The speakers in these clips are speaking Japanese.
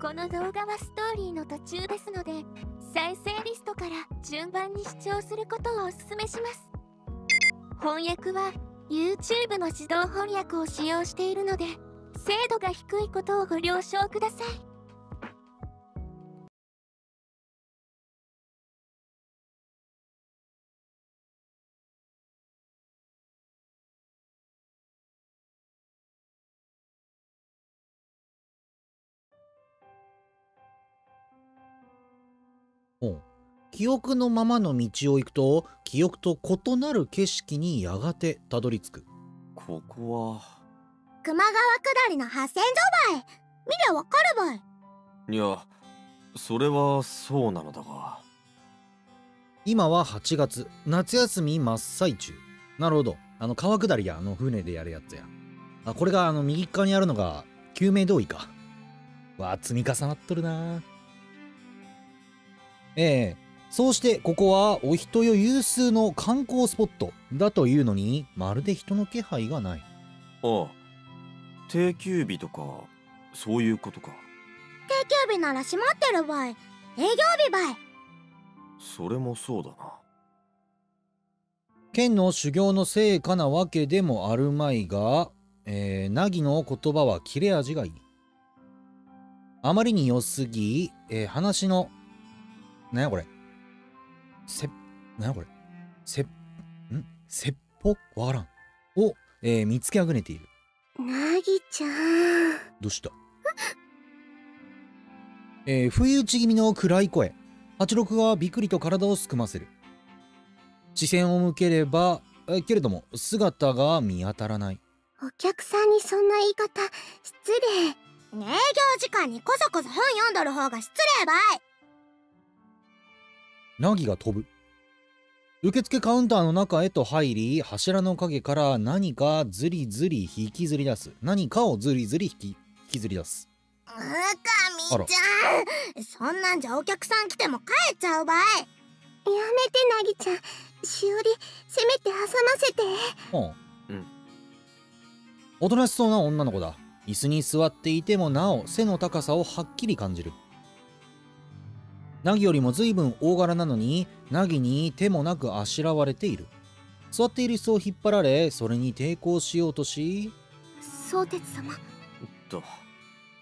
この動画はストーリーの途中ですので、再生リストから順番に視聴することをお勧めします。翻訳は YouTube の自動翻訳を使用しているので、精度が低いことをご了承ください。記憶のままの道を行くと、記憶と異なる景色にやがてたどり着く。ここは熊川下りの八千所ばい。見りゃわかるばい。いや、それはそうなのだが。今は8月、夏休み真っ最中。なるほど、川下りや、船でやるやつや。あ、これが右側にあるのが救命胴衣か。わあ、積み重なっとるな。そうしてここはお人よ有数の観光スポットだというのに、まるで人の気配がない。ああ、定休日とかそういうことか。定休日なら閉まってるばい。営業日ばい。それもそうだな。剣の修行の成果なわけでもあるまいが、凪の言葉は切れ味がいい。あまりに良すぎ、話のなんやこれ、なんやこれ、説法わからん。を、見つけあぐねている。凪ちゃん。どうした？不意打ち気味の暗い声。八六がびくりと体をすくませる。視線を向ければ、けれども、姿が見当たらない。お客さんにそんな言い方、失礼。営業時間にこそこそ本読んどる方が失礼ばい。凪が飛ぶ。受付カウンターの中へと入り、柱の影から何かずりずり引きずり出す。何かをずりずり引きずり出す。うかみちゃん、そんなんじゃお客さん来ても帰っちゃうばい。やめて、凪ちゃん。しおり、せめて挟ませて。うん。おとなしそうな女の子だ。椅子に座っていてもなお背の高さをはっきり感じる。凪よりも随分大柄なのに、凪に手もなくあしらわれている。座っている椅子を引っ張られ、それに抵抗しようとし、宗哲様。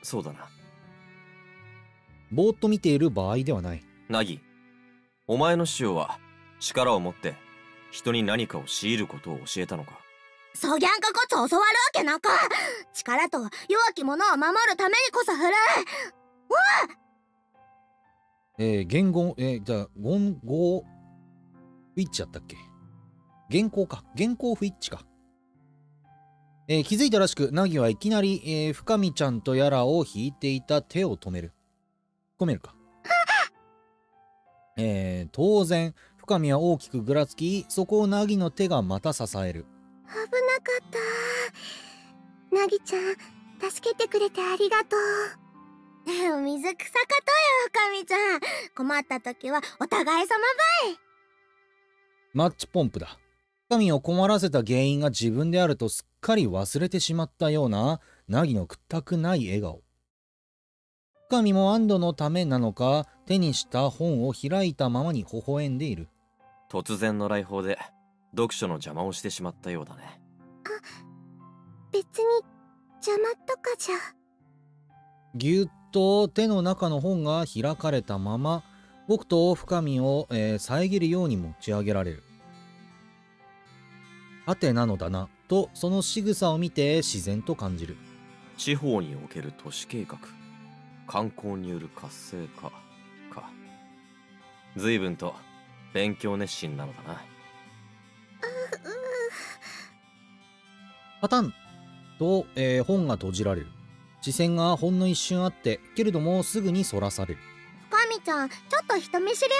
そうだな。ぼーっと見ている場合ではない。凪、お前の師匠は力を持って人に何かを強いることを教えたのか。そぎゃんかこそ教わるわけなか。力とは弱き者を守るためにこそ振る。おい、言語、じゃあ、言語、不一致やったっけ？言語か。言語不一致か。気づいたらしく、凪はいきなり、深見ちゃんとやらを引いていた手を止める。止めるか。当然、深見は大きくぐらつき、そこを凪の手がまた支える。危なかった。凪ちゃん、助けてくれてありがとう。水草かとよ、かみちゃん。困った時はお互い様ばい。マッチポンプだ。神を困らせた原因が自分であるとすっかり忘れてしまったような凪のくったくない笑顔。神も安堵のためなのか、手にした本を開いたままに微笑んでいる。突然の来訪で読書の邪魔をしてしまったようだね。あ、別に邪魔とかじゃ。ぎゅっと手の中の本が開かれたまま、僕と深見を、遮るように持ち上げられる。はてなのだなと、その仕草を見て自然と感じる。地方における都市計画、観光による活性化か。随分と勉強熱心なのだな。パタンと、本が閉じられる。視線がほんの一瞬あって、けれどもすぐにそらされる。深見ちゃん、ちょっと人見知り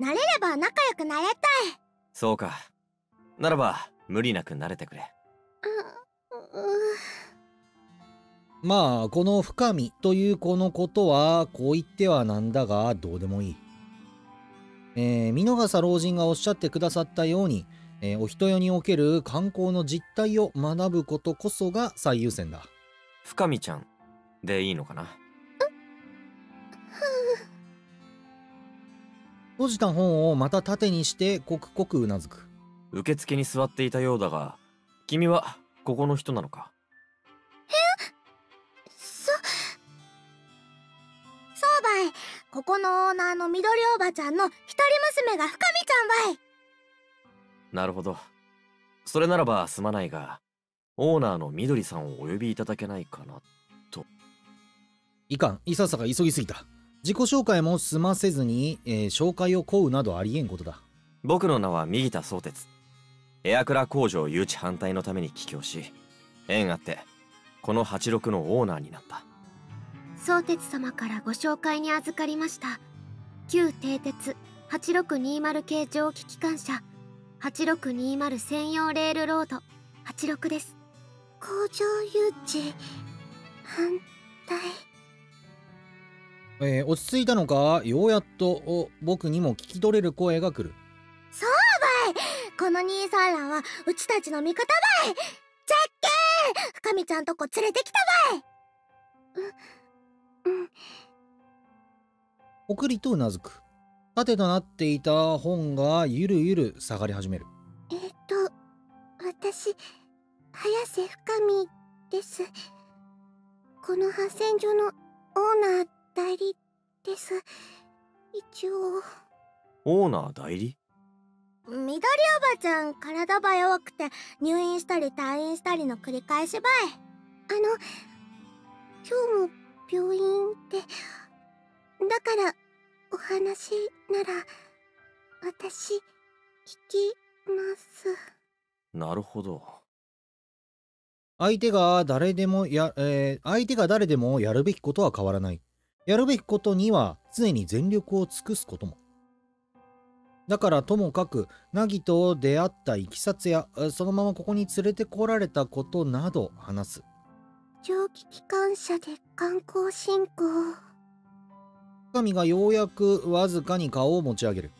ばい。慣れれば仲良くなれたい。そうか、ならば無理なく慣れてくれ。まあ、この深見という子のことはこう言ってはなんだが、どうでもいい。見逃さ老人がおっしゃってくださったように、お人よにおける観光の実態を学ぶことこそが最優先だ。深見ちゃんでいいのかな？閉じた本をまた盾にしてコクコクうなずく。受付に座っていたようだが、君はここの人なのか？そうばい、ここのオーナーの緑おばちゃんの一人娘が深見ちゃんばい。なるほど。それならばすまないが、オーナーの緑さんをお呼びいただけないかなと。いかん、いささが急ぎすぎた。自己紹介も済ませずに、紹介を請うなどありえんことだ。僕の名は右田宗哲。エアクラ工場誘致反対のために帰郷し、縁あってこのハチロクのオーナーになった。宗哲様からご紹介に預かりました。旧蹄鉄8620系蒸気機関車8620専用レールロード86です。工場誘致反対。落ち着いたのか、ようやっと僕にも聞き取れる声が来る。そうばい、この兄さんらはうちたちの味方ばい。じゃっけん、深見ちゃんとこ連れてきたばい。ぽくりとうなずく。盾となっていた本がゆるゆる下がり始める。私早瀬深見です。この発電所のオーナー代理です。一応オーナー代理。緑おばちゃん体ば弱くて入院したり退院したりの繰り返しばい。今日も病院で、だからお話なら私聞きます。なるほど。相手が誰でもやるべきことは変わらない。やるべきことには常に全力を尽くすことも。だからともかく、凪と出会ったいきさつや、そのままここに連れてこられたことなど話す。蒸気機関車で観光振興。深見がようやくわずかに顔を持ち上げる。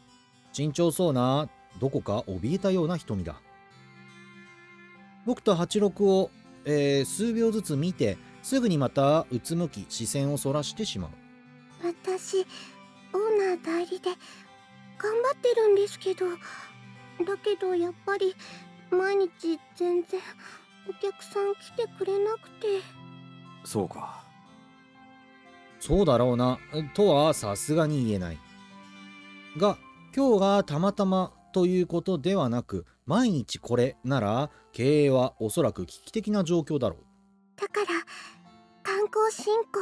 慎重そうな、どこか怯えたような瞳だ。僕とハチロクを、数秒ずつ見て、すぐにまたうつむき視線をそらしてしまう。私オーナー代理で頑張ってるんですけど、やっぱり毎日全然お客さん来てくれなくて。そうか。そうだろうなとはさすがに言えないが、今日がたまたまということではなく、毎日これなら経営はおそらく危機的な状況だろう。だから観光振興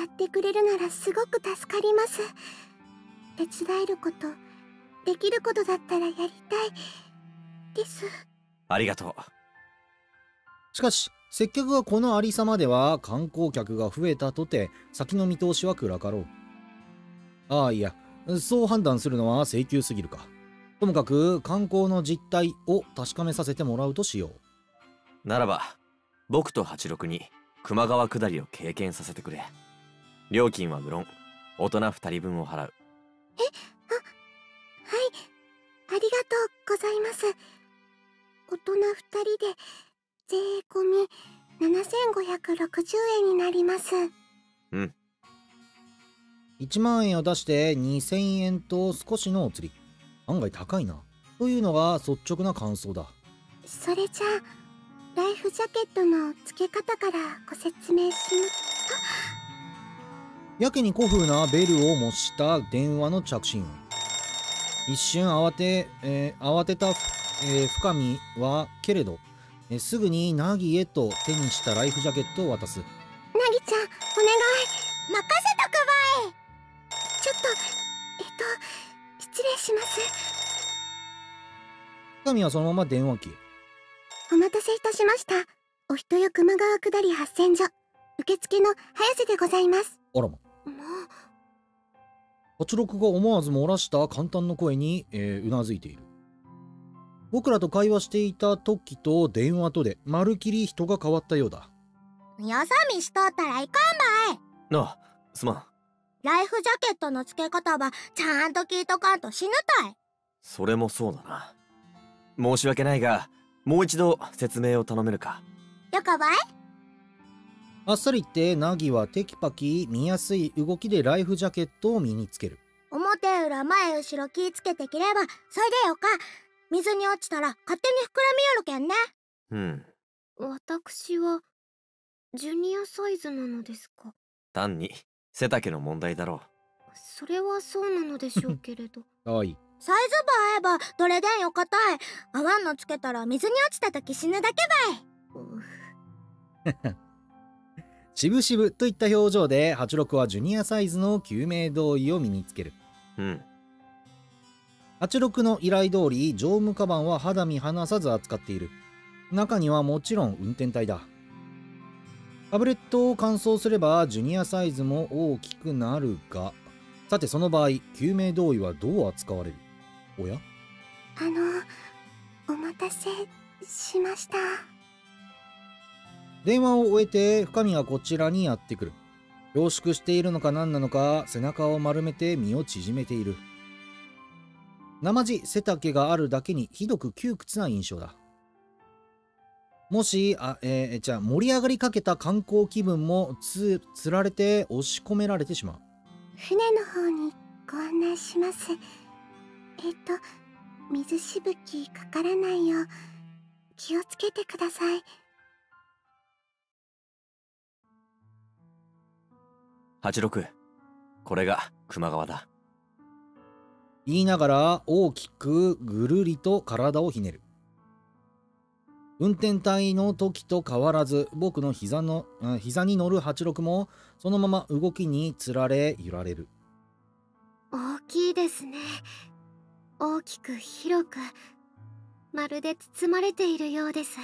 やってくれるならすごく助かります。手伝えることできることだったらやりたいです。ありがとう。しかし接客がこのありさまでは観光客が増えたとて先の見通しは暗かろう。ああ、いや、そう判断するのは性急すぎるか。ともかく観光の実態を確かめさせてもらうとしよう。ならば僕とハチロクに球磨川下りを経験させてくれ。料金は無論大人2人分を払う。はい、ありがとうございます。大人2人で税込み7560円になります。うん。1万円を出して2000円と少しのお釣り。案外高いなというのが率直な感想だ。それじゃあライフジャケットの付け方からご説明します。やけに古風なベルを模した電話の着信音。一瞬慌てた深見はけれど、すぐにナギへと手にしたライフジャケットを渡す。ナギちゃん、お願い、任せとくばい。ちょっと失礼します。深見はそのまま電話機。お待たせいたしました。お人よ球磨川下り発電所受付の早瀬でございます。あらま。もう。ハチロクが思わず漏らした簡単な声に、うなずいている。僕らと会話していた時と電話とでまるきり人が変わったようだ。よそ見しとったらいかんばい。なあ、すまん。ライフジャケットの付け方はちゃんと聞いとかんと死ぬたい。それもそうだな。申し訳ないが。もう一度説明を頼めるか。よかばい。あっさり言って、ナギはテキパキ見やすい動きでライフジャケットを身につける。表裏前後ろ気ぃつけて切ればそれでよか。水に落ちたら勝手に膨らみよるけんね。うん。私はジュニアサイズなのですか。単に背丈の問題だろう。それはそうなのでしょうけれどおい、サイズば合えばどれでんよかたい。合わんのつけたら水に落ちた時死ぬだけばい。しぶしぶといった表情でハチロクはジュニアサイズの救命胴衣を身につける。うん。ハチロクの依頼通り乗務カバンは肌身離さず扱っている。中にはもちろん運転隊だ。タブレットを乾燥すればジュニアサイズも大きくなるが、さてその場合救命胴衣はどう扱われる？おや？お待たせしました。電話を終えて深見がこちらにやってくる。凝縮しているのか何なのか背中を丸めて身を縮めている。なまじ背丈があるだけにひどく窮屈な印象だ。もし盛り上がりかけた観光気分もつられて押し込められてしまう。船の方にご案内します。水しぶきかからないよう気をつけてください。86、これが球磨川だ。言いながら大きくぐるりと体をひねる。運転隊の時と変わらず僕の膝に乗る86もそのまま動きにつられ揺られる。大きいですね。大きく広く、まるで包まれているようです。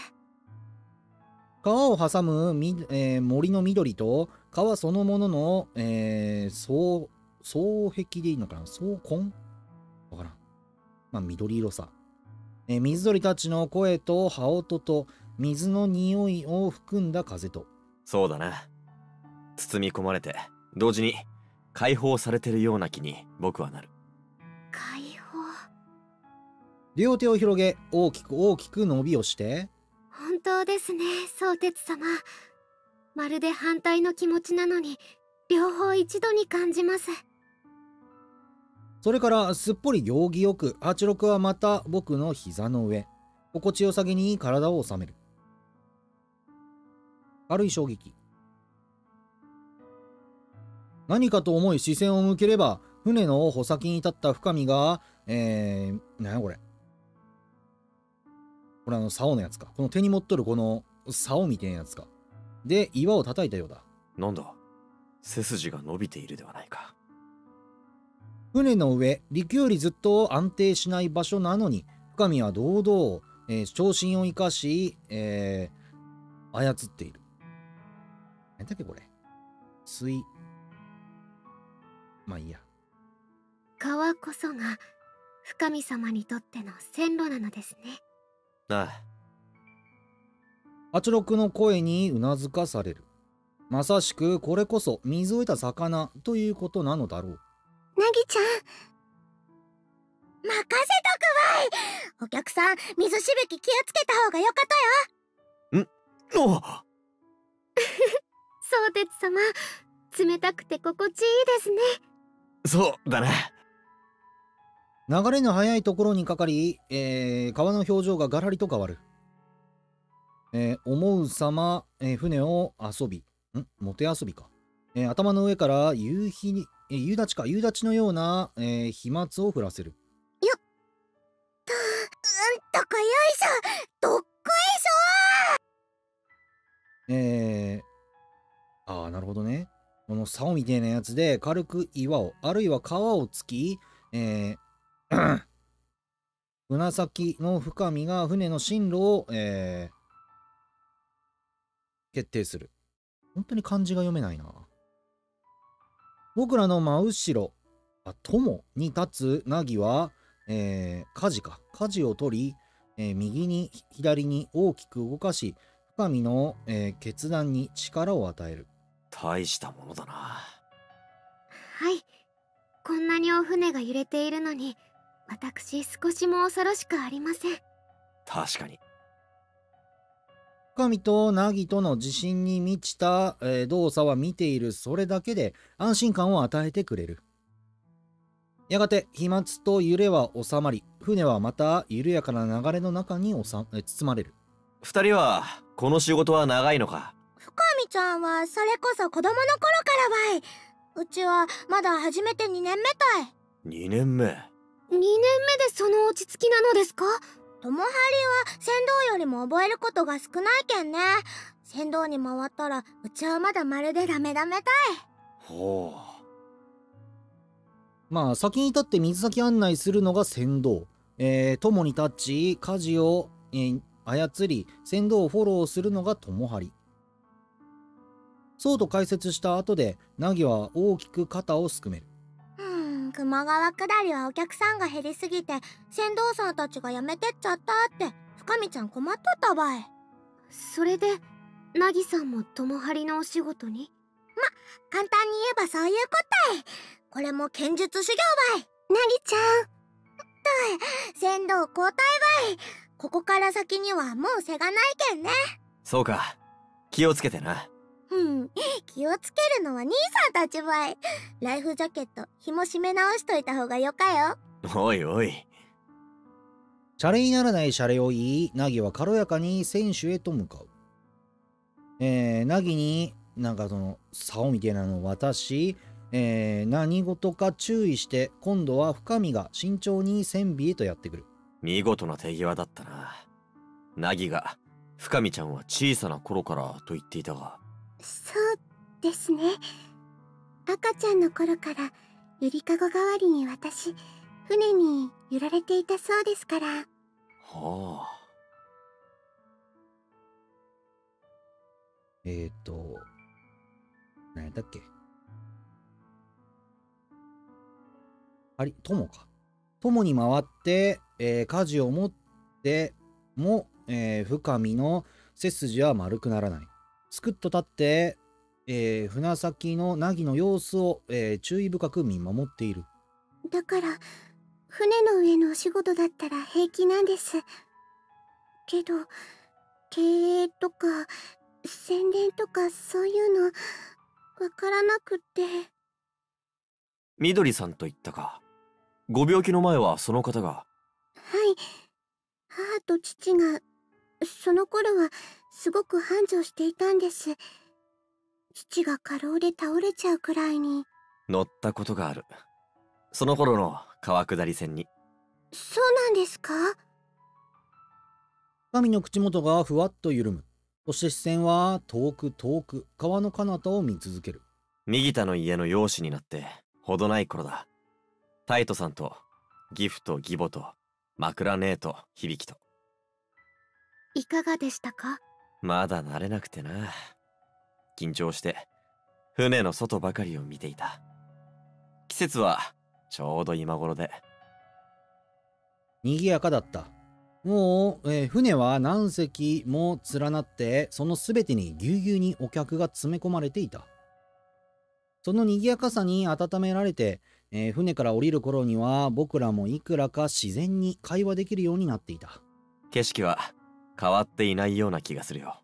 川を挟む、森の緑と川そのものの、双壁でいいのかな、双根わからん。まあ緑色さ。水鳥たちの声と羽音と水の匂いを含んだ風と。そうだな。包み込まれて同時に解放されてるような気に僕はなる。解放。両手を広げ大きく大きく伸びをして。本当ですね、宗哲様。まるで反対の気持ちなのに両方一度に感じます。それからすっぽり行儀よく86はまた僕の膝の上、心地よさげに体を収める。軽い衝撃。何かと思い視線を向ければ船の穂先に立った深見が何やこれ。これ竿のやつか。この手に持っとるこの竿みたいなやつか。で岩を叩いたようだ。なんだ、背筋が伸びているではないか。船の上、陸よりずっと安定しない場所なのに、深見は堂々、長身を生かし、操っている。何だっけこれ。まあいいや。川こそが、深見様にとっての線路なのですね。ああ。八六の声にうなずかされる。まさしく、これこそ水を得た魚ということなのだろう。なぎちゃん、任せとくわい。お客さん、水しぶき気をつけた方がよかとよ。んあ宗哲様、冷たくて心地いいですね。そうだね。流れの速いところにかかり、川の表情がガラリと変わる。思うさま、船を遊び、もて遊びか。頭の上から夕立ちのような、飛沫を降らせる。よっと、うんとこよいしょ、どっこいしょー。ああなるほどね。この竿みたいなやつで軽く岩をあるいは川を突き、船先の深みが船の進路を、決定する。本当に漢字が読めないな。僕らの真後ろ、友に立つナギは、舵を取り、右に左に大きく動かし、深見の、決断に力を与える。大したものだな。はい。こんなにお船が揺れているのに、私少しも恐ろしくありません。確かに。深見とナギとの自信に満ちた動作は見ているそれだけで安心感を与えてくれる。やがて飛沫と揺れは収まり、船はまた緩やかな流れの中に包まれる。二人はこの仕事は長いのか。深見ちゃんはそれこそ子供の頃からわい。うちはまだ始めて2年目たい。2年目でその落ち着きなのですか。友張は船頭よりも覚えることが少ないけんね。船頭に回ったらうちはまだまるでダメダメたい。ほう。まあ先に立って水先案内するのが船頭、共に立ち舵を、操り船頭をフォローするのが友張。そうと解説した後で凪は大きく肩をすくめる。球磨川下りはお客さんが減りすぎて船頭さんたちがやめてっちゃったって深見ちゃん困っとったばい。それで凪さんも友張のお仕事に。ま簡単に言えばそういうことい。これも剣術修行ばい。なぎちゃんと船頭交代ばい。ここから先にはもうせがないけんね。そうか、気をつけてな。気をつけるのは兄さんたちばい。ライフジャケット紐締め直しといた方がよかよ。おいおい。シャレにならないシャレを言い、凪は軽やかに船首へと向かう。凪になんかその竿みたいなのを渡し、何事か注意して、今度は深見が慎重に船尾へとやってくる。見事な手際だったな。凪が深見ちゃんは小さな頃からと言っていたが。そうですね、赤ちゃんの頃からゆりかご代わりに私船に揺られていたそうですから。はあ。何やったっけ。あれ、友か。友に回って、舵を持っても、深見の背筋は丸くならない。すくっと立って、船先の凪の様子を、注意深く見守っている。だから、船の上のお仕事だったら平気なんです。けど、経営とか、宣伝とかそういうのわからなくって。みどりさんと言ったか。ご病気の前はその方が。はい、母と父がその頃はすごく繁盛していたんです。父が過労で倒れちゃうくらいに。乗ったことがある、その頃の川下り船に。そうなんですか。神の口元がふわっと緩む。そして視線は遠く遠く川の彼方を見続ける。右田の家の養子になってほどない頃だ。タイトさんとギフと義母と枕姉と響と。いかがでしたか。まだ慣れなくてな。緊張して船の外ばかりを見ていた。季節はちょうど今頃で賑やかだった。もう、船は何隻も連なって、その全てにぎゅうぎゅうにお客が詰め込まれていた。その賑やかさに温められて、船から降りる頃には僕らもいくらか自然に会話できるようになっていた。景色は変わっていないような気がするよ。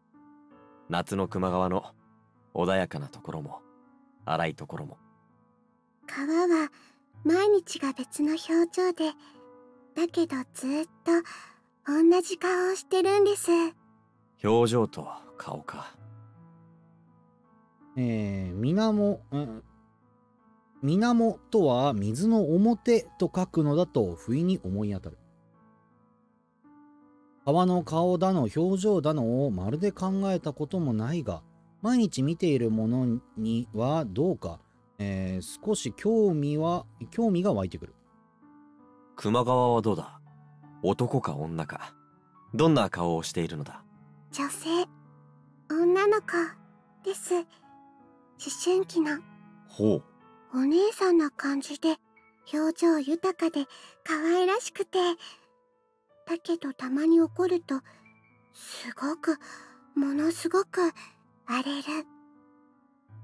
夏の球磨川の穏やかなところも荒いところも。川は毎日が別の表情で、だけどずっと同じ顔をしてるんです。表情と顔か。水面とは水の表と書くのだと不意に思い当たる。川の顔だの表情だのをまるで考えたこともないが、毎日見ているものにはどうか、少し興味が湧いてくる。球磨川はどうだ。男か女か、どんな顔をしているのだ。女性、女の子です。思春期の。ほう。お姉さんな感じで、表情豊かで可愛らしくて、だけどたまに怒るとすごく、ものすごく荒れる。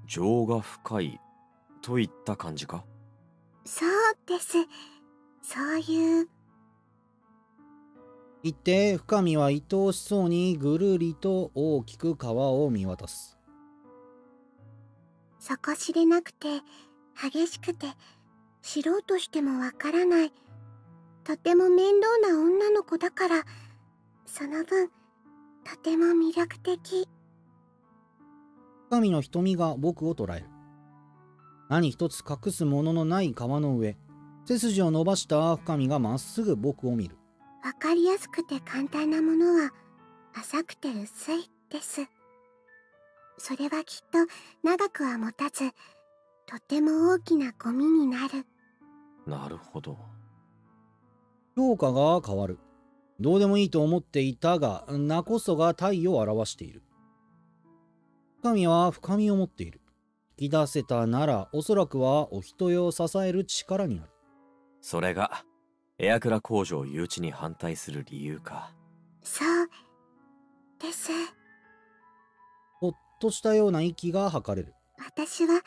情が深いといった感じか。そうです、そういう。言って深見は愛おしそうにぐるりと大きく川を見渡す。底知れなくて激しくて知ろうとしてもわからない、とても面倒な女の子だから、その分とても魅力的。神の瞳が僕を捉える。何一つ隠すもののない川の上、背筋を伸ばした深見がまっすぐ僕を見る。わかりやすくて簡単なものは浅くて薄いです。それはきっと長くは持たず、とても大きなゴミになる。なるほど。評価が変わる。どうでもいいと思っていたが、名こそが体を表している。深見は深みを持っている。引き出せたなら、おそらくはお人よを支える力になる。それがエアクラ工場誘致に反対する理由か。そうです。ほっとしたような息が吐かれる。私は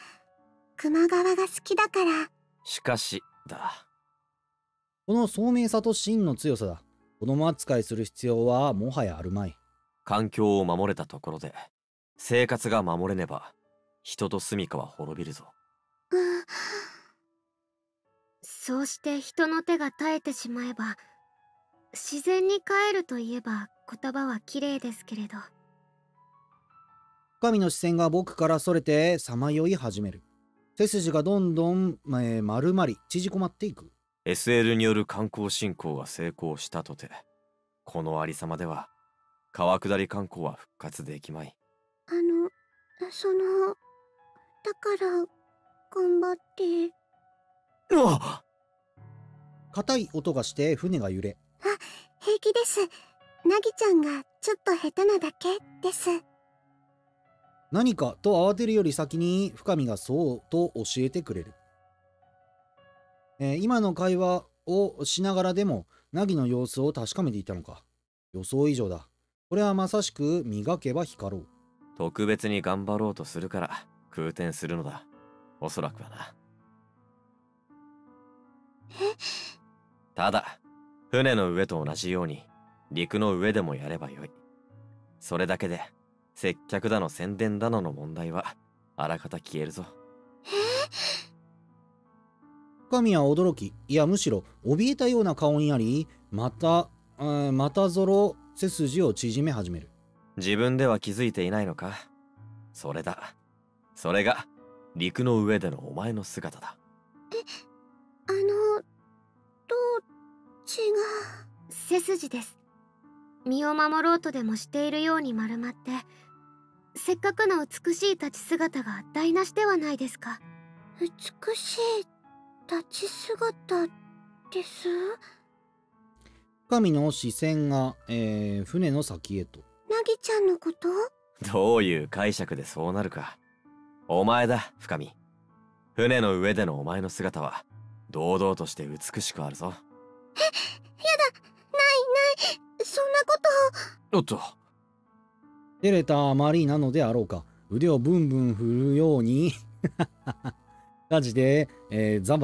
球磨川が好きだから。しかしだ。この聡明さと真の強さだ。子供扱いする必要はもはやあるまい。環境を守れたところで生活が守れねば、人と住みかは滅びるぞ。うん、そうして人の手が絶えてしまえば、自然に帰るといえば言葉は綺麗ですけれど。神の視線が僕からそれてさまよい始める。背筋がどんどん、丸まり縮こまっていく。 SL による観光振興が成功したとて、このありさまでは川下り観光は復活できまい。だから頑張って。うわっ、硬い音がして船が揺れ。あ、平気です。ナギちゃんがちょっと下手なだけです。何かと慌てるより先に深見がそうと教えてくれる。今の会話をしながらでもナギの様子を確かめていたのか。予想以上だ。これはまさしく磨けば光ろう。特別に頑張ろうとするから空転するのだ。おそらくはな。ただ船の上と同じように陸の上でもやればよい。それだけで接客だの宣伝だのの問題はあらかた消えるぞ。深見は驚き、いやむしろ怯えたような顔になり、またぞろ背筋を縮め始める。自分では気づいていないのか。それだ。それが陸の上でのお前の姿だ。と違う。背筋です。身を守ろうとでもしているように丸まって、せっかくの美しい立ち姿が台無しではないですか。美しい立ち姿です。神の視線が、船の先へと。ナギちゃんのこと？どういう解釈でそうなるか。お前だ深見。船の上でのお前の姿は堂々として美しくあるぞ。え、やだ、ないない、そんなことを。おっと。照れたあまりなのであろうか、腕をブンブン振るようにざ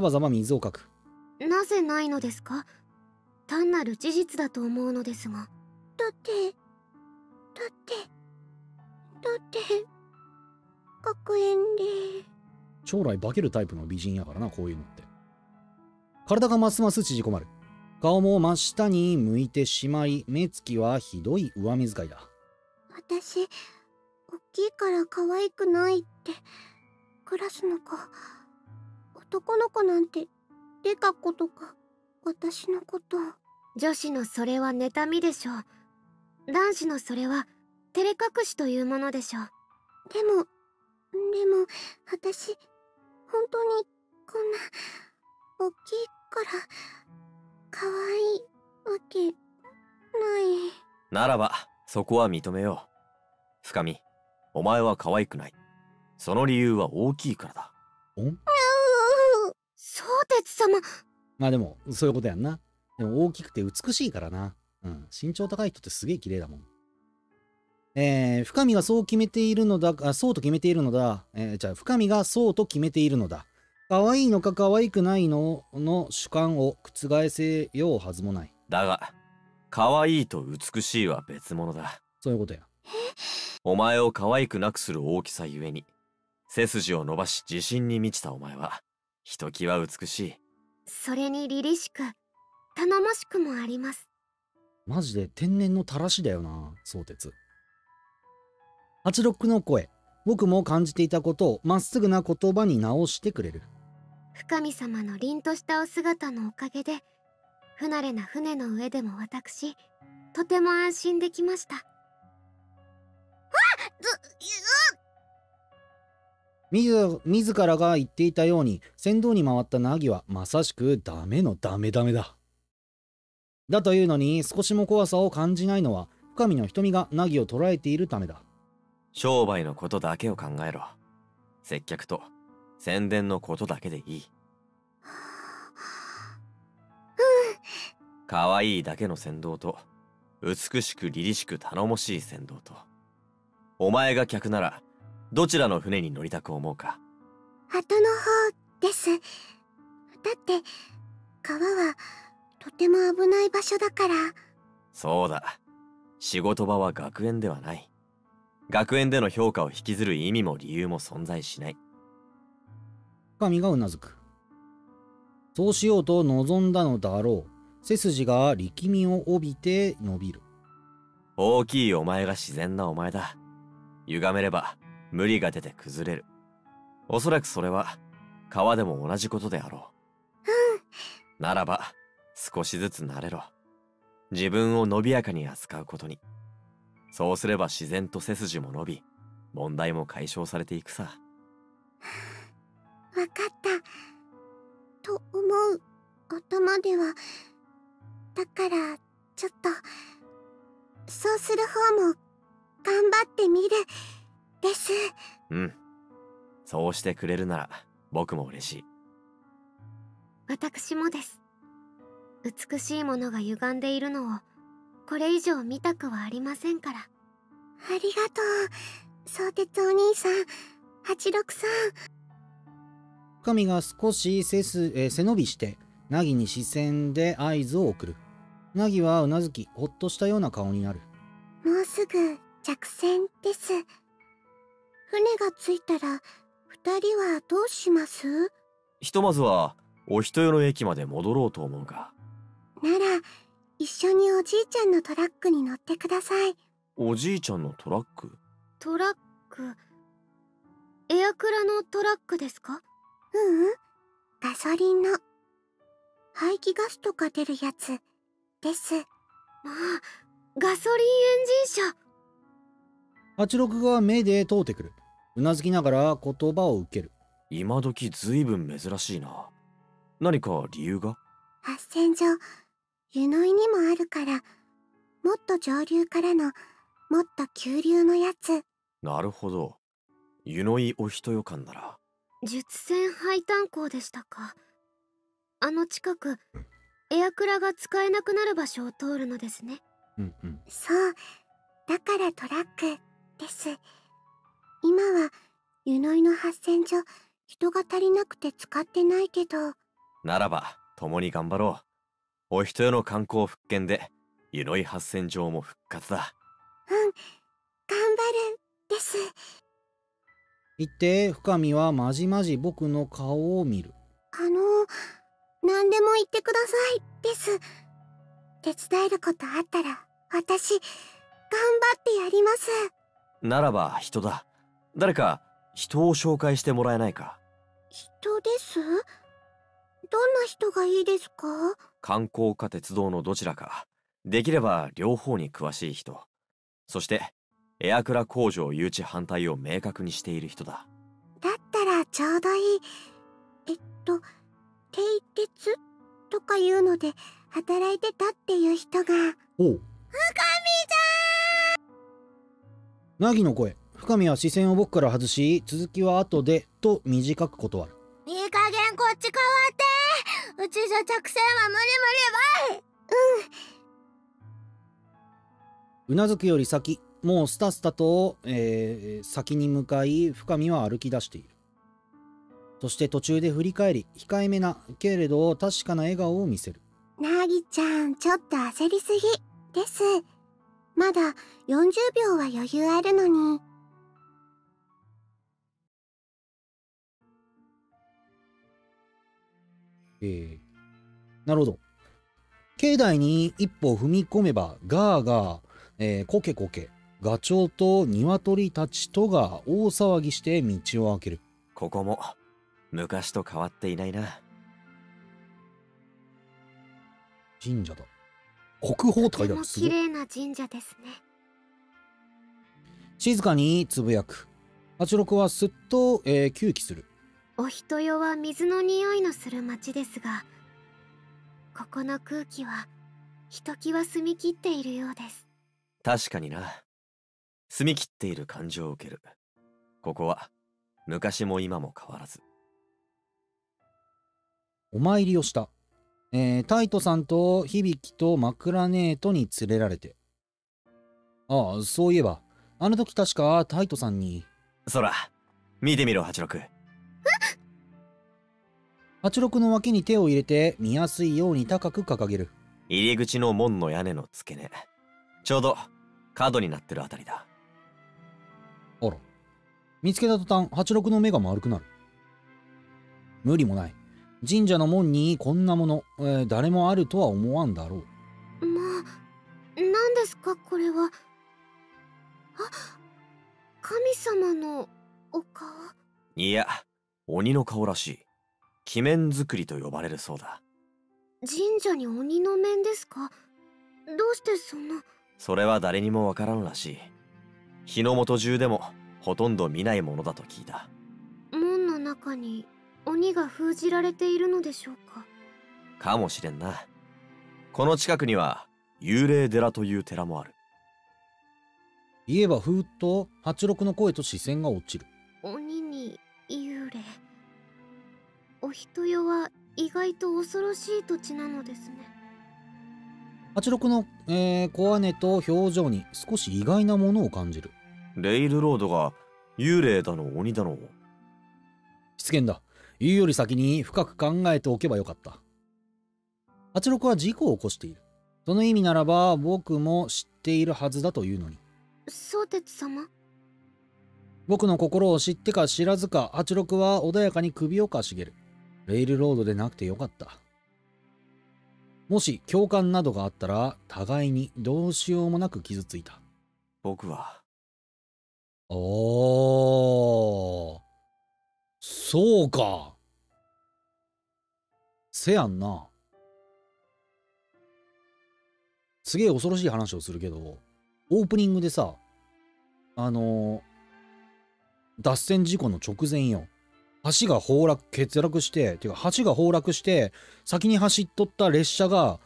ばざば水をかく。なぜないのですか。単なる事実だと思うのですが。だって学園で将来化けるタイプの美人やからな、こういうのって。体がますます縮こまる。顔も真下に向いてしまい、目つきはひどい上目遣いだ。私大きいから可愛くないって。クラスの子、男の子なんてデカ子とか私のこと。女子のそれは妬みでしょう。男子のそれは照れ隠しというものでしょう。でも私本当にこんな大きいから可愛いわけない。ならばそこは認めよう。深見、お前は可愛くない。その理由は大きいからだ。相鉄様。まあでもそういうことやんな。でも大きくて美しいからな。うん、身長高い人ってすげえ綺麗だもん。深見がそう決めているのだ。そうと決めているのだ。深見がそうと決めているのだ。可愛いのか可愛くないのの主観を覆せようはずもない。だが、可愛いと美しいは別物だ。そういうことや。お前を可愛くなくする大きさゆえに、背筋を伸ばし自信に満ちたお前は、ひときわ美しい。それに凛々しく、頼もしくもあります。マジで天然のたらしだよな、相鉄。ハチロクの声。僕も感じていたことをまっすぐな言葉に直してくれる。深見様の凛としたお姿のおかげで、不慣れな船の上でも私、とても安心できました。自らが言っていたように、船頭に回ったナギはまさしくダメのダメダメだ。だというのに少しも怖さを感じないのは、深見の瞳がナギを捉えているためだ。商売のことだけを考えろ。接客と宣伝のことだけでいい。うん。可愛いだけの船頭と、美しく凛々しく頼もしい船頭と。お前が客なら、どちらの船に乗りたく思うか。後の方です。だって、川はとても危ない場所だから。そうだ。仕事場は学園ではない。学園での評価を引きずる意味も理由も存在しない。深見がうなずく。そうしようと望んだのだろう。背筋が力みを帯びて伸びる。大きいお前が自然なお前だ。歪めれば無理が出て崩れる。おそらくそれは川でも同じことであろう。うん。ならば少しずつ慣れろ。自分を伸びやかに扱うことに。そうすれば自然と背筋も伸び、問題も解消されていくさ。わかった。と思う頭では。だから、ちょっと、そうする方も、頑張ってみる、です。うん。そうしてくれるなら、僕も嬉しい。私もです。美しいものが歪んでいるのを、これ以上見たくはありませんから。ありがとう、相鉄お兄さん、八六さん。深見が少し背伸びして、ナギに視線で合図を送る。ナギはうなずき、ほっとしたような顔になる。もうすぐ着船です。船が着いたら、二人はどうします？ひとまずは、お人よの駅まで戻ろうと思うが。なら、一緒におじいちゃんのトラックに乗ってください。おじいちゃんのトラック？トラック、エアクラのトラックですか？うん、ガソリンの。排気ガスとか出るやつです。まあ、ガソリンエンジン車。ハチロクが目で通ってくる。うなずきながら言葉を受ける。今時ずいぶん珍しいな。何か理由が？発電所。湯の井にもあるから、もっと上流からの、もっと急流のやつ。なるほど。湯の井お人よ館なら。術船配炭港でしたか。あの近く、エアクラが使えなくなる場所を通るのですね。うんうん。そう。だからトラックです。今は、湯の井の発電所、人が足りなくて使ってないけど。ならば、共に頑張ろう。お人よの観光復権で、湯の井発電場も復活だ。うん、頑張る、です。言って、深見はまじまじ僕の顔を見る。何でも言ってください、です。手伝えることあったら、私、頑張ってやります。ならば、人だ。誰か、人を紹介してもらえないか。人です？どんな人がいいですか？観光か鉄道のどちらか、できれば両方に詳しい人、そしてエアクラ工場誘致反対を明確にしている人だ。だったらちょうどいい。「停鉄」とかいうので働いてたっていう人が。おう、深見じゃーん。凪の声。深見は視線を僕から外し、続きは後でと短く断る。いい加減こっち変わって。うちじゃ着船は無理無理ばい。うん。うなずくより先、もうスタスタと、先に向かい、深見は歩き出している。そして途中で振り返り、控えめなけれど確かな笑顔を見せる。なぎちゃん、ちょっと焦りすぎです。まだ40秒は余裕あるのに。なるほど。境内に一歩踏み込めばガーガー、コケコケ、ガチョウと鶏たちとが大騒ぎして道を開ける。ここも昔と変わっていないな。神社だ。国宝って書いてある。すごい。とても綺麗な神社ですね。静かにつぶやく。ハチロクはすっと、休憩する。お人よは水の匂いのする町ですが、ここの空気はひときわ澄み切っているようです。確かにな。澄み切っている感じを受ける。ここは昔も今も変わらず。お参りをした。タイトさんと響とマクラネートに連れられて。ああ、そういえばあの時確かタイトさんに。そら見てみろ、86。86の脇に手を入れて見やすいように高く掲げる。入り口の門の屋根の付け根、ちょうど角になってるあたりだ。あら、見つけた途端86の目が丸くなる。無理もない。神社の門にこんなもの、誰もあるとは思わんだろう。まあ、何ですかこれは。あ、神様のお顔。いや、鬼の顔らしい。鬼面作りと呼ばれるそうだ。神社に鬼の面ですか？どうしてそんな。それは誰にもわからんらしい。日の本中でもほとんど見ないものだと聞いた。門の中に鬼が封じられているのでしょうか。かもしれんな。この近くには幽霊寺という寺もある。言えばふーっと86の声と視線が落ちる。鬼に幽霊。お人よは意外と恐ろしい土地なのですね。86の、小姉と表情に少し意外なものを感じる。レイルロードが幽霊だの鬼だの。しつけんだ。言うより先に深く考えておけばよかった。86は事故を起こしている。その意味ならば僕も知っているはずだというのに。宗哲様。僕の心を知ってか知らずか、86は穏やかに首をかしげる。レイルロードでなくてよかった。もし共感などがあったら、互いにどうしようもなく傷ついた。僕は。おー。そうか。せやんな。すげえ恐ろしい話をするけど、オープニングでさ、脱線事故の直前よ。橋が崩落、欠落して、てか橋が崩落して、先に走っとった列車が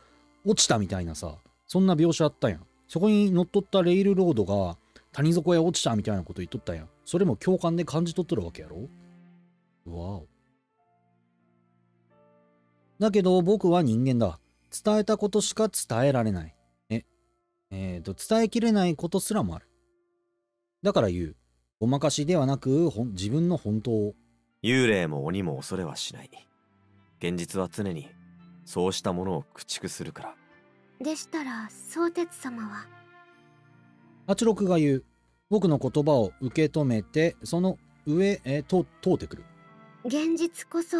落ちたみたいなさ、そんな描写あったやん。そこに乗っとったレイルロードが谷底へ落ちたみたいなこと言っとったやん。それも共感で感じ取っとるわけやろ。わお。だけど僕は人間だ。伝えたことしか伝えられない。伝えきれないことすらもある。だから言う。ごまかしではなく自分の本当を。幽霊も鬼も恐れはしない。現実は常にそうしたものを駆逐するから。でしたら宗哲様は。86が言う。僕の言葉を受け止めて、その上へと通ってくる。現実こそ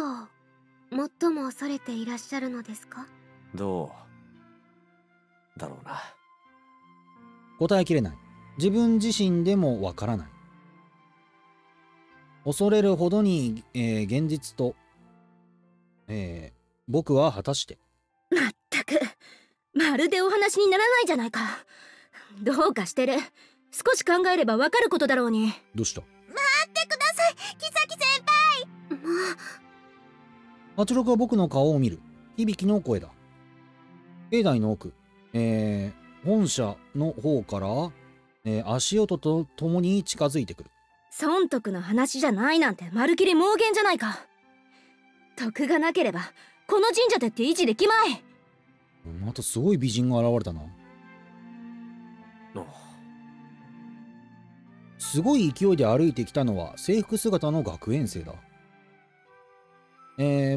最も恐れていらっしゃるのですか。どうだろうな。答えきれない。自分自身でもわからない。恐れるほどに、現実と、僕は果たして。まったくまるでお話にならないじゃないか。どうかしてる。少し考えればわかることだろうに。どうした。待ってください木崎先輩。もう。ハチロクは僕の顔を見る。響の声だ。境内の奥、本社の方から、足音とともに近づいてくる。損得の話じゃないなんてまるきり妄言じゃないか。得がなければこの神社だって維持できまい。またすごい美人が現れたな。すごい勢いで歩いてきたのは制服姿の学園生だ。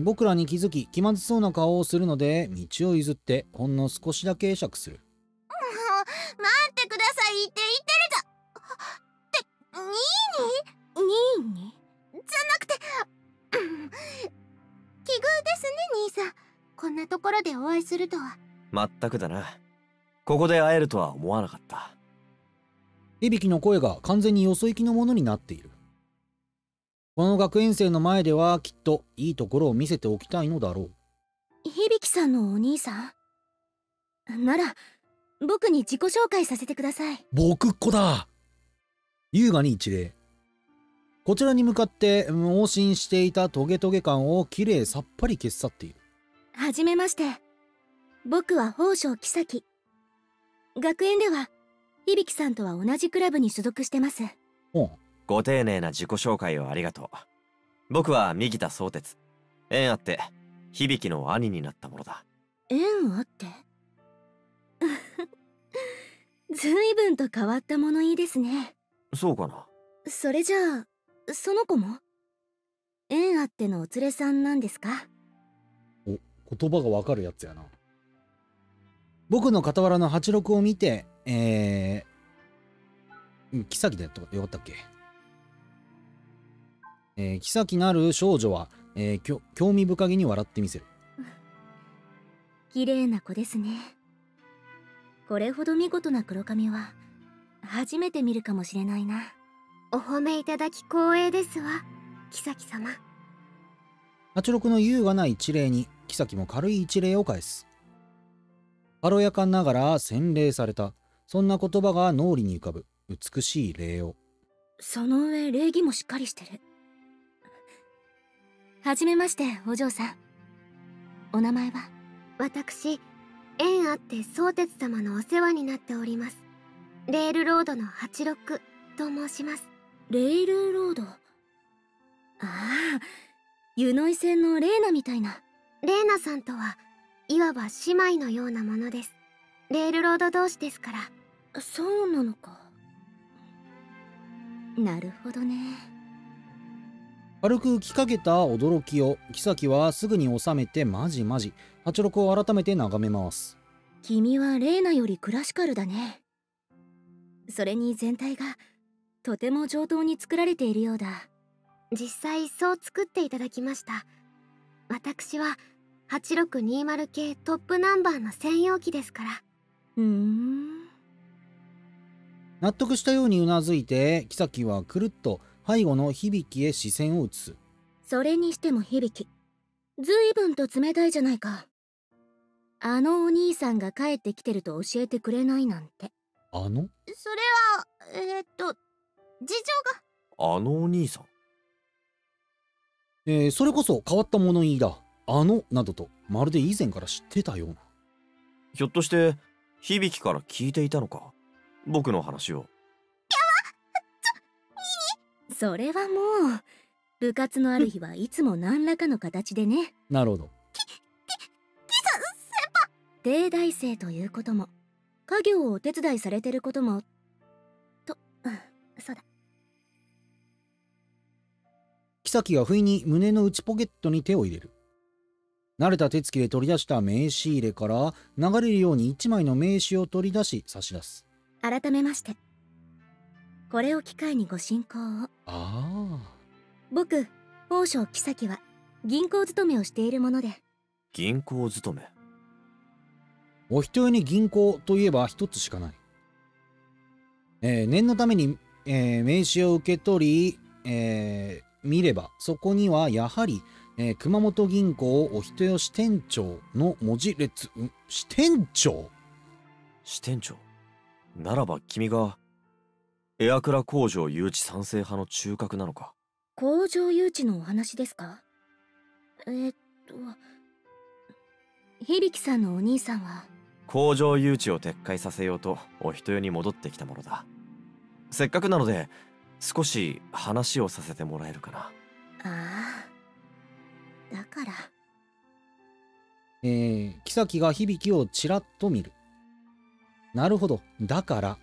僕らに気づき気まずそうな顔をするので道を譲ってほんの少しだけ会釈する。待ってくださなところでお会いするとは。全くだな。ここで会えるとは思わなかった。いびきの声が完全によそ行きのものになっている。この学園生の前ではきっといいところを見せておきたいのだろう。響さんのお兄さんなら僕に自己紹介させてください。僕っ子だ。優雅に一礼。こちらに向かって往診していたトゲトゲ感をきれいさっぱり消し去っている。はじめまして、僕は宝生木崎。学園では響さんとは同じクラブに所属してます。ご丁寧な自己紹介をありがとう。僕は右田宗哲。縁あって響の兄になったものだ。縁あってずいぶんと変わった物言いですね。そうかな。それじゃあその子も縁あってのお連れさんなんですか？お、言葉がわかるやつやな。僕の傍らのハチロクを見て、キサキだとよかったっけ？キサキなる少女は、興味深げに笑ってみせる。綺麗な子ですね。これほど見事な黒髪は初めて見るかもしれないな。お褒めいただき光栄ですわ、キサキ様。ハチロクの優雅な一礼にキサキも軽い一礼を返す。軽やかながら洗礼された、そんな言葉が脳裏に浮かぶ。美しい礼を、その上礼儀もしっかりしてる。はじめましてお嬢さん、お名前は？私縁あって宗哲様のお世話になっております、レールロードの八六と申します。レールロード、ああ湯ノ井線のレーナみたいな。レーナさんとはいわば姉妹のようなものです。レールロード同士ですから。そうなのか。なるほどね。軽く浮きかけた驚きをキサキはすぐに収めて、まじまじハチロクを改めて眺めます。君はレーナよりクラシカルだね。それに全体がとても上等に作られているようだ。実際そう作っていただきました。私は8620系トップナンバーの専用機ですから。納得したようにうなずいて、キサキはくるっと背後の響へ視線を移す。それにしても響、ずいぶんと冷たいじゃないか。あのお兄さんが帰ってきてると教えてくれないなんて。あの？それは事情が。あのお兄さん、それこそ変わった物言いだ。あのなどとまるで以前から知ってたような。ひょっとして響から聞いていたのか、僕の話を。それはもう部活のある日はいつも何らかの形でね。なるほど。帝大生ということも、家業をお手伝いされてることもと、そうだ。キサキが不意に胸の内ポケットに手を入れる。慣れた手つきで取り出した名刺入れから流れるように一枚の名刺を取り出し差し出す。改めまして、これを機会にご進行を。僕宝生木崎は銀行勤めをしているもので。銀行勤め。お人よに銀行といえば一つしかない。念のために、名刺を受け取り、見ればそこにはやはり、熊本銀行お人よ支店長の文字列。支店長、支店長ならば君がエアクラ工場誘致賛成派の中核なのか。工場誘致のお話ですか？響さんのお兄さんは工場誘致を撤回させようとお人よに戻ってきたものだ。せっかくなので少し話をさせてもらえるかな。ああ、だから。キサキが響をちらっと見る。なるほど、だから、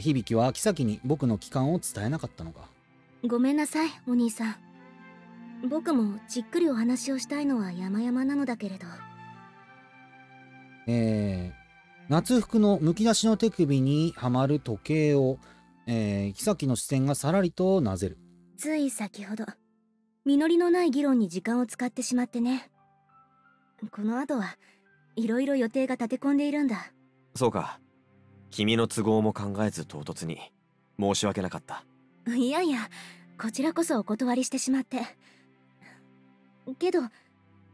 響は妃に僕の帰還を伝えなかったのか。ごめんなさいお兄さん、僕もじっくりお話をしたいのは山々なのだけれど。夏服のむき出しの手首にはまる時計を、妃の視線がさらりとなぜる。つい先ほど実りのない議論に時間を使ってしまってね。この後はいろいろ予定が立て込んでいるんだ。そうか。君の都合も考えず唐突に申し訳なかった。いやいや、こちらこそお断りしてしまって。けど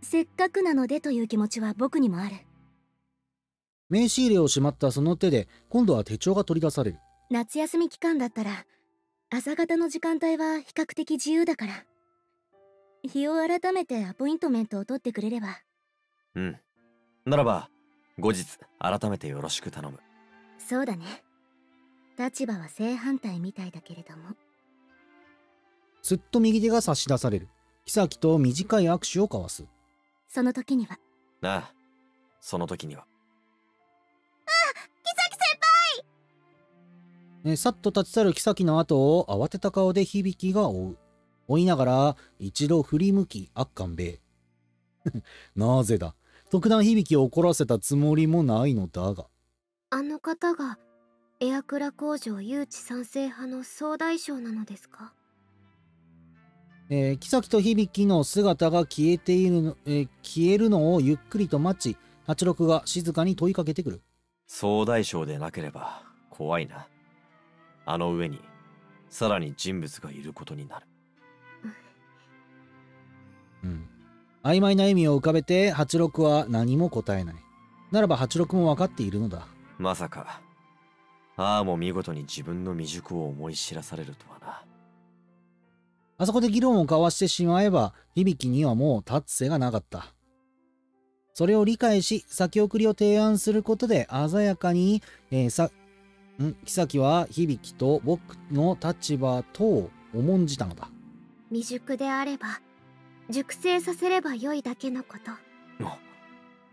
せっかくなのでという気持ちは僕にもある。名刺入れをしまったその手で今度は手帳が取り出される。夏休み期間だったら朝方の時間帯は比較的自由だから、日を改めてアポイントメントを取ってくれれば。うん、ならば後日改めてよろしく頼む。そうだね。立場は正反対みたいだけれども。すっと右手が差し出される。妃と短い握手を交わす。その時には。ああ、その時には。ああ、妃先輩。さっと立ち去る妃の後を慌てた顔で響が追う。追いながら一度振り向き、あっかんべえ。なぜだ。特段響を怒らせたつもりもないのだが。あの方がエアクラ工場誘致賛成派の総大将なのですか？妃と響の姿が消えるのをゆっくりと待ち、八六が静かに問いかけてくる。総大将でなければ怖いな。あの上にさらに人物がいることになる。うん。曖昧な笑みを浮かべて八六は何も答えない。ならば八六も分かっているのだ。まさかああも見事に自分の未熟を思い知らされるとはな。あそこで議論を交わしてしまえば響にはもう立つ瀬がなかった。それを理解し先送りを提案することで鮮やかに、妃は響と僕の立場とを重んじたのだ。未熟であれば熟成させればよいだけのこと、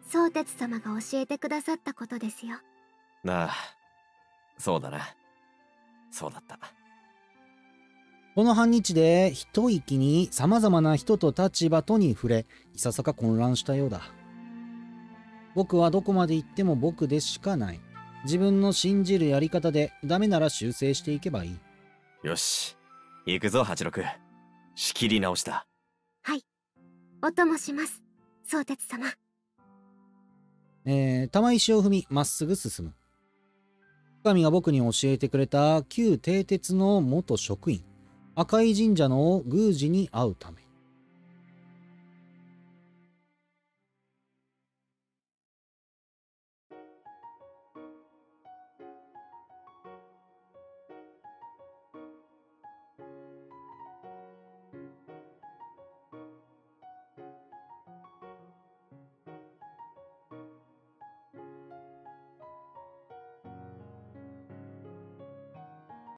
宗哲様が教えてくださったことですよ。ああ、そうだな。そうだった。この半日で一息にさまざまな人と立場とに触れ、いささか混乱したようだ。僕はどこまで行っても僕でしかない。自分の信じるやり方でダメなら修正していけばいい。よし、行くぞ八六。仕切り直した。はい、お供します、宗哲様。玉石を踏みまっすぐ進む。深見が僕に教えてくれた旧帝鉄の元職員、赤井神社の宮司に会うため。